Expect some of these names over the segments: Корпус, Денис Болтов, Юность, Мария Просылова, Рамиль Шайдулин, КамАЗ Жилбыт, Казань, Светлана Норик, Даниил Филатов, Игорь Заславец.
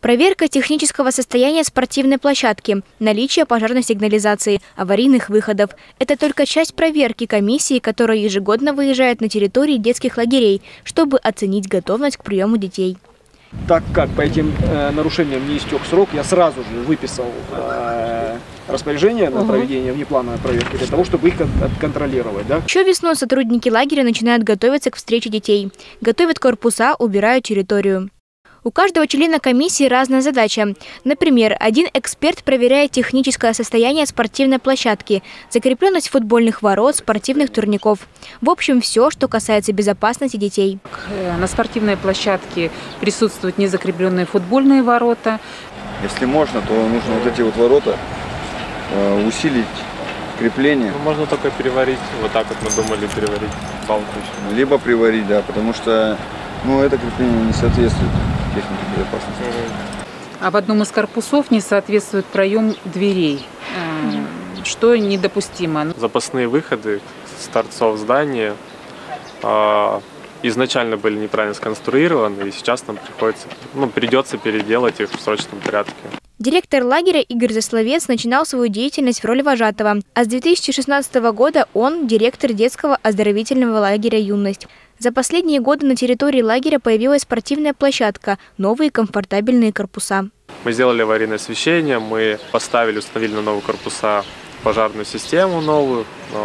Проверка технического состояния спортивной площадки, наличие пожарной сигнализации, аварийных выходов – это только часть проверки комиссии, которая ежегодно выезжает на территории детских лагерей, чтобы оценить готовность к приему детей. Так как по этим нарушениям не истек срок, я сразу же выписал распоряжение на проведение внеплановой проверки для того, чтобы их отконтролировать. Да? Еще весной сотрудники лагеря начинают готовиться к встрече детей. Готовят корпуса, убирают территорию. У каждого члена комиссии разная задача. Например, один эксперт проверяет техническое состояние спортивной площадки, закрепленность футбольных ворот, спортивных турников. В общем, все, что касается безопасности детей. На спортивной площадке присутствуют незакрепленные футбольные ворота. Если можно, то нужно вот эти вот ворота усилить крепление. Ну, можно только переварить, вот так вот мы думали переварить балку. Либо приварить, да, потому что это крепление не соответствует технике безопасности. А в одном из корпусов не соответствует проем дверей, что недопустимо. Запасные выходы с торцов здания изначально были неправильно сконструированы, и сейчас нам придется переделать их в срочном порядке. Директор лагеря Игорь Заславец начинал свою деятельность в роли вожатого, а с 2016 года он директор детского оздоровительного лагеря «Юность». За последние годы на территории лагеря появилась спортивная площадка, новые комфортабельные корпуса. Мы сделали аварийное освещение, мы установили на новые корпуса пожарную систему новую,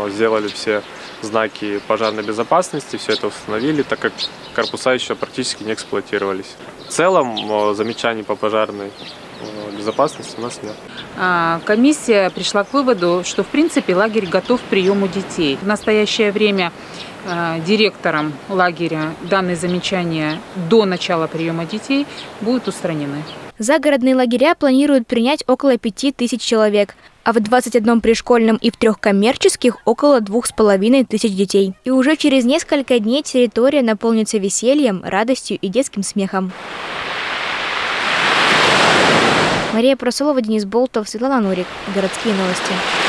сделали все знаки пожарной безопасности, все это установили, так как корпуса еще практически не эксплуатировались. В целом замечаний по пожарной безопасности у нас нет. Комиссия пришла к выводу, что в принципе лагерь готов к приему детей. В настоящее время директором лагеря данные замечания до начала приема детей будут устранены. Загородные лагеря планируют принять около 5000 человек, а в 21 пришкольном и в 3 коммерческих около 2500 детей. И уже через несколько дней территория наполнится весельем, радостью и детским смехом. Мария Просылова, Денис Болтов, Светлана Норик. Городские новости.